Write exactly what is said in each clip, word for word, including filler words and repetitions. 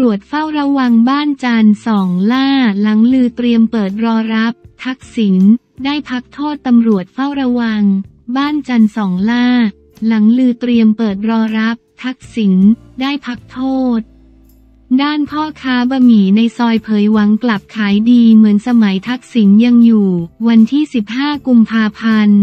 ำรวจเฝ้าระวังบ้านจานสองล่าหลังลือเตรียมเปิดรอรับทักษิณได้พักโทษตำรวจเฝ้าระวังบ้านจันสองล่าหลังลือเตรียมเปิดรอรับทักษิณได้พักโทษด้านพ่อค้าบะหมี่ในซอยเผยหวังกลับขายดีเหมือนสมัยทักษิณยังอยู่วันที่สิบห้ากุมภาพันธ์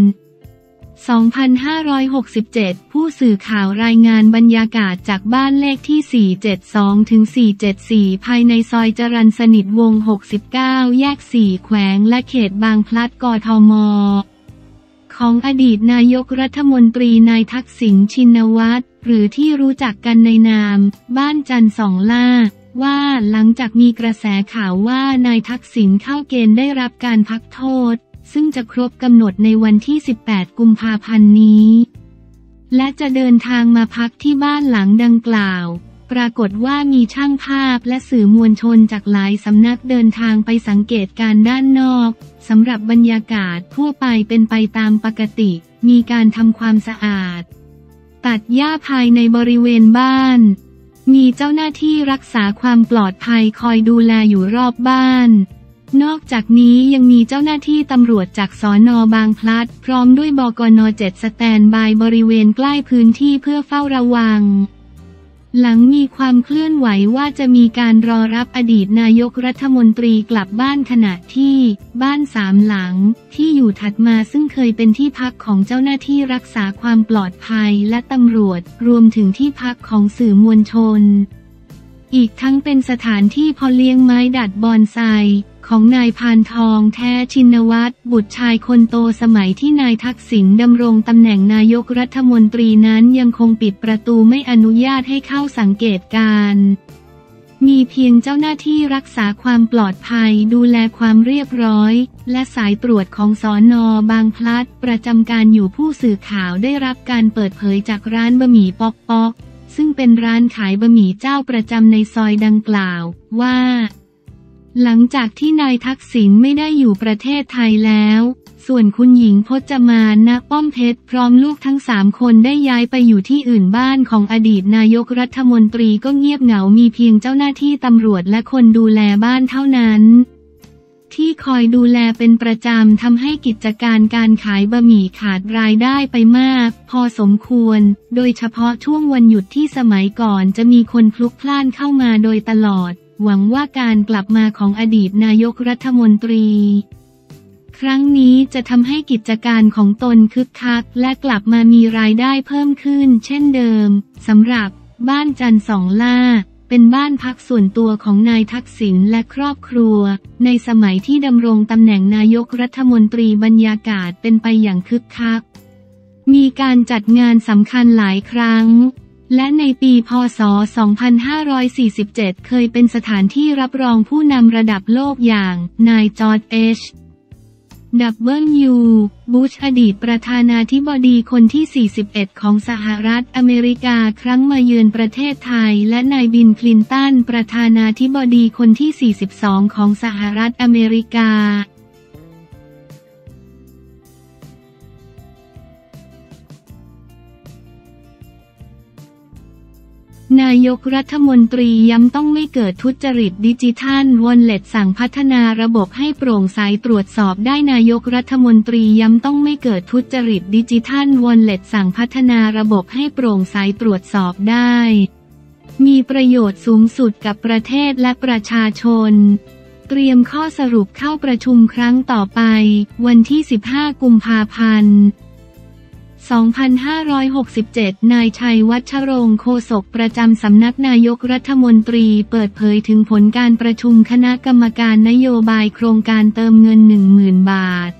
สองพันห้าร้อยหกสิบเจ็ดผู้สื่อข่าวรายงานบรรยากาศจากบ้านเลขที่ สี่เจ็ดสองถึงสี่เจ็ดสี่ ภายในซอยจรัญสนิทวงศ์หกสิบเก้าแยกสี่แขวงและเขตบางพลัดกทมของอดีตนายกรัฐมนตรีนายทักษิณชินวัตรหรือที่รู้จักกันในนามบ้านจันสองล่าว่าหลังจากมีกระแสข่าวว่านายทักษิณเข้าเกณฑ์ได้รับการพักโทษซึ่งจะครบกำหนดในวันที่สิบแปดกุมภาพันธ์นี้และจะเดินทางมาพักที่บ้านหลังดังกล่าวปรากฏว่ามีช่างภาพและสื่อมวลชนจากหลายสำนักเดินทางไปสังเกตการด้านนอกสำหรับบรรยากาศทั่วไปเป็นไปตามปกติมีการทำความสะอาดตัดหญ้าภายในบริเวณบ้านมีเจ้าหน้าที่รักษาความปลอดภัยคอยดูแลอยู่รอบบ้านนอกจากนี้ยังมีเจ้าหน้าที่ตำรวจจากสน.บางพลัดพร้อมด้วยบกน.เจ็ด สแตนบายบริเวณใกล้พื้นที่เพื่อเฝ้าระวังหลังมีความเคลื่อนไหวว่าจะมีการรอรับอดีตนายกรัฐมนตรีกลับบ้านขณะที่บ้านสามหลังที่อยู่ถัดมาซึ่งเคยเป็นที่พักของเจ้าหน้าที่รักษาความปลอดภัยและตำรวจรวมถึงที่พักของสื่อมวลชนอีกทั้งเป็นสถานที่เพาะเลี้ยงไม้ดัดบอนไซของนายพานทองแท้ชินวัตรบุตรชายคนโตสมัยที่นายทักษิณดำรงตำแหน่งนายกรัฐมนตรีนั้นยังคงปิดประตูไม่อนุญาตให้เข้าสังเกตการมีเพียงเจ้าหน้าที่รักษาความปลอดภัยดูแลความเรียบร้อยและสายตรวจของสน.บางพลัดประจำการอยู่ผู้สื่อข่าวได้รับการเปิดเผยจากร้านบะหมี่ป๊อกป๊อกซึ่งเป็นร้านขายบะหมี่เจ้าประจำในซอยดังกล่าวว่าหลังจากที่นายทักษิณไม่ได้อยู่ประเทศไทยแล้วส่วนคุณหญิงพจมานาป้อมเพชรพร้อมลูกทั้งสามคนได้ย้ายไปอยู่ที่อื่นบ้านของอดีตนายกรัฐมนตรีก็เงียบเหงามีเพียงเจ้าหน้าที่ตำรวจและคนดูแลบ้านเท่านั้นที่คอยดูแลเป็นประจำทำให้กิจการการขายบะหมี่ขาดรายได้ไปมากพอสมควรโดยเฉพาะช่วงวันหยุดที่สมัยก่อนจะมีคนพลุกพล่านเข้ามาโดยตลอดหวังว่าการกลับมาของอดีตนายกรัฐมนตรีครั้งนี้จะทำให้กิจการของตนคึกคักและกลับมามีรายได้เพิ่มขึ้นเช่นเดิมสำหรับบ้านจันสองล่าเป็นบ้านพักส่วนตัวของนายทักษิณและครอบครัวในสมัยที่ดำรงตำแหน่งนายกรัฐมนตรีบรรยากาศเป็นไปอย่างคึกคักมีการจัดงานสำคัญหลายครั้งและในปีพ.ศ. สองพันห้าร้อยสี่สิบเจ็ด เคยเป็นสถานที่รับรองผู้นำระดับโลกอย่างนายจอร์จ เอช ดับเบิลยู บุชอดีตประธานาธิบดีคนที่ สี่สิบเอ็ด ของสหรัฐอเมริกาครั้งมาเยือนประเทศไทยและนายบิลคลินตันประธานาธิบดีคนที่ สี่สิบสอง ของสหรัฐอเมริกานายกรัฐมนตรีย้ำต้องไม่เกิดทุจริตดิจิทัลวอลเล็ตสั่งพัฒนาระบบให้โปร่งใสตรวจสอบได้นายกรัฐมนตรีย้ำต้องไม่เกิดทุจริตดิจิทัลวอลเล็ตสั่งพัฒนาระบบให้โปร่งใสตรวจสอบได้มีประโยชน์สูงสุดกับประเทศและประชาชนเตรียมข้อสรุปเข้าประชุมครั้งต่อไปวันที่สิบห้ากุมภาพันธ์สองพันห้าร้อยหกสิบเจ็ด นายชัยวัชรงค์โฆษกประจำสำนักนายกรัฐมนตรีเปิดเผยถึงผลการประชุมคณะกรรมการนโยบายโครงการเติมเงิน หนึ่งหมื่น บาท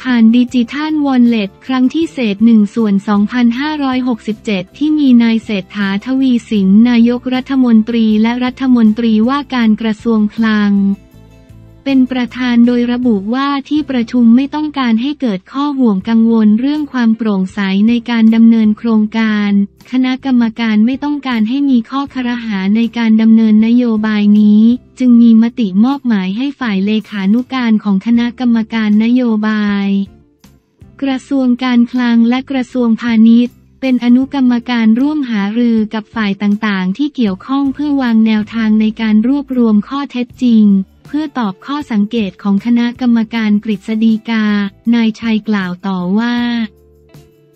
ผ่านดิจิทัลวอลเล็ตครั้งที่เศษหนึ่งส่วนสองพันห้าร้อยหกสิบเจ็ดที่มีนายเศรษฐาทวีสินนายกรัฐมนตรีและรัฐมนตรีว่าการกระทรวงคลังเป็นประธานโดยระบุว่าที่ประชุมไม่ต้องการให้เกิดข้อห่วงกังวลเรื่องความโปร่งใสในการดำเนินโครงการคณะกรรมการไม่ต้องการให้มีข้อครหาในการดำเนินนโยบายนี้จึงมีมติมอบหมายให้ฝ่ายเลขานุการของคณะกรรมการนโยบายกระทรวงการคลังและกระทรวงพาณิชย์ เป็นอนุกรรมการร่วมหารือกับฝ่ายต่างๆที่เกี่ยวข้องเพื่อวางแนวทางในการรวบรวมข้อเท็จจริงเพื่อตอบข้อสังเกตของคณะกรรมการกฤษฎีกานายชัยกล่าวต่อว่า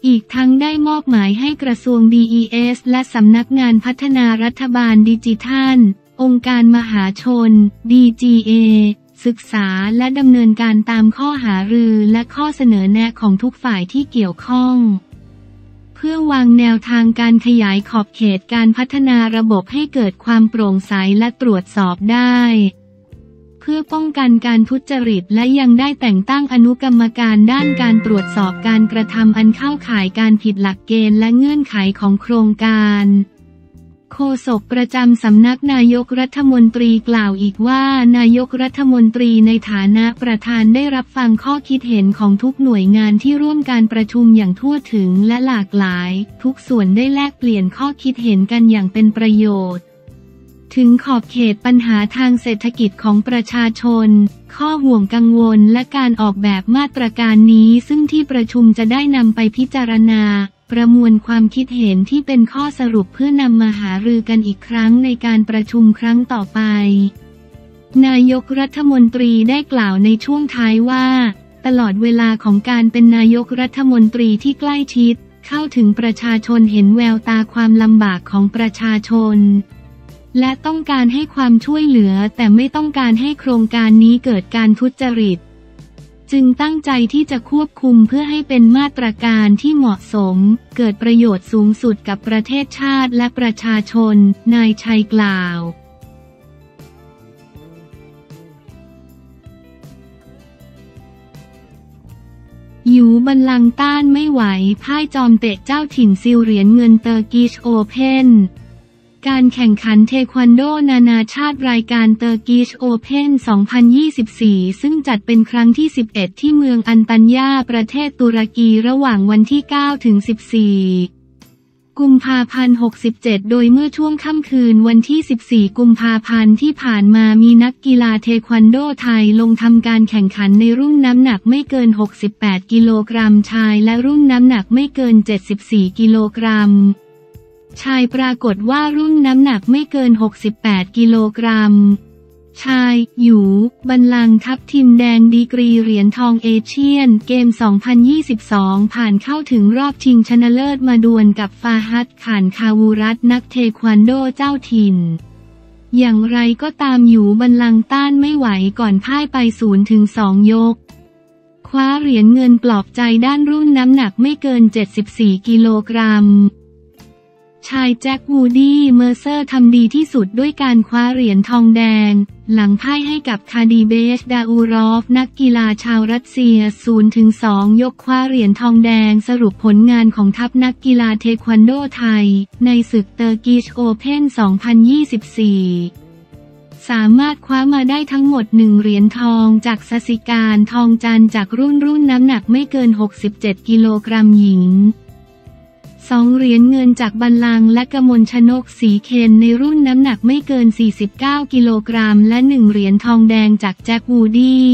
อีกทั้งได้มอบหมายให้กระทรวง ดี อี เอส และสำนักงานพัฒนารัฐบาลดิจิทัลองค์การมหาชน ดี จี เอ ศึกษาและดำเนินการตามข้อหารือและข้อเสนอแนะของทุกฝ่ายที่เกี่ยวข้องเพื่อวางแนวทางการขยายขอบเขตการพัฒนาระบบให้เกิดความโปร่งใสและตรวจสอบได้เพื่อป้องกันการทุจริตและยังได้แต่งตั้งอนุกรรมการด้านการตรวจสอบการกระทำอันเข้าข่ายการผิดหลักเกณฑ์และเงื่อนไขของโครงการโฆษกประจำสำนักนายกรัฐมนตรีกล่าวอีกว่านายกรัฐมนตรีในฐานะประธานได้รับฟังข้อคิดเห็นของทุกหน่วยงานที่ร่วมการประชุมอย่างทั่วถึงและหลากหลายทุกส่วนได้แลกเปลี่ยนข้อคิดเห็นกันอย่างเป็นประโยชน์ถึงขอบเขตปัญหาทางเศรษฐกิจของประชาชนข้อห่วงกังวลและการออกแบบมาตรการนี้ซึ่งที่ประชุมจะได้นำไปพิจารณาประมวลความคิดเห็นที่เป็นข้อสรุปเพื่อนำมาหารือกันอีกครั้งในการประชุมครั้งต่อไปนายกรัฐมนตรีได้กล่าวในช่วงท้ายว่าตลอดเวลาของการเป็นนายกรัฐมนตรีที่ใกล้ชิดเข้าถึงประชาชนเห็นแววตาความลำบากของประชาชนและต้องการให้ความช่วยเหลือแต่ไม่ต้องการให้โครงการนี้เกิดการทุจริตจึงตั้งใจที่จะควบคุมเพื่อให้เป็นมาตรการที่เหมาะสมเกิดประโยชน์สูงสุดกับประเทศชาติและประชาชนนายชัยกล่าวอยู่บัลลังก์ต้านไม่ไหวพ่ายจอมเตะเจ้าถิ่นซิลเหรียญเงินเตอร์กิชโอเพ่นการแข่งขันเทควันโดนานาชาติรายการเตอร์กิชโอเพ่น สองพันยี่สิบสี่ ซึ่งจัดเป็นครั้งที่ สิบเอ็ด ที่เมืองอันตัญญาประเทศตุรกีระหว่างวันที่ เก้าถึงสิบสี่ กุมภาพันธ์ หกสิบเจ็ดโดยเมื่อช่วงค่ำคืนวันที่ สิบสี่ กุมภาพันธ์ที่ผ่านมามีนักกีฬาเทควันโดไทยลงทำการแข่งขันในรุ่นน้ำหนักไม่เกิน หกสิบแปด กิโลกรัมชายและรุ่นน้ำหนักไม่เกิน เจ็ดสิบสี่ กิโลกรัมชายปรากฏว่ารุ่นน้ำหนักไม่เกิน หกสิบแปด กิโลกรัมชายอยู่บัลลังก์ทัพทีมแดงดีกรีเหรียญทองเอเชียนเกม สองพันยี่สิบสอง ผ่านเข้าถึงรอบชิงชนะเลิศมาดวลกับฟาฮัด ข่านคาวูรัตนักเทควันโดเจ้าถิ่นอย่างไรก็ตามอยู่บัลลังก์ต้านไม่ไหวก่อนพ่ายไป ศูนย์ถึงสอง ยกคว้าเหรียญเงินปลอบใจด้านรุ่นน้ำหนักไม่เกิน เจ็ดสิบสี่ กิโลกรัมชายแจ็ควูดี้เมอร์เซอร์ทำดีที่สุดด้วยการคว้าเหรียญทองแดงหลังพ่ายให้กับคาดีเบชดาอูรอฟนักกีฬาชาวรัสเซีย ศูนย์ถึงสอง ยกคว้าเหรียญทองแดงสรุปผลงานของทัพนักกีฬาเทควันโดไทยในศึกเตอร์กิชโอเพ่น สองพันยี่สิบสี่ สามารถคว้ามาได้ทั้งหมดหนึ่งเหรียญทองจากสสิการทองจันทร์จากรุ่นรุ่นน้ำหนักไม่เกิน หกสิบเจ็ด กิโลกรัมหญิงสองเหรียญเงินจากบัลลังก์และกมลชนกศรีเคนในรุ่นน้ำหนักไม่เกิน สี่สิบเก้า กิโลกรัมและหนึ่งเหรียญทองแดงจากแจ็ควูดี้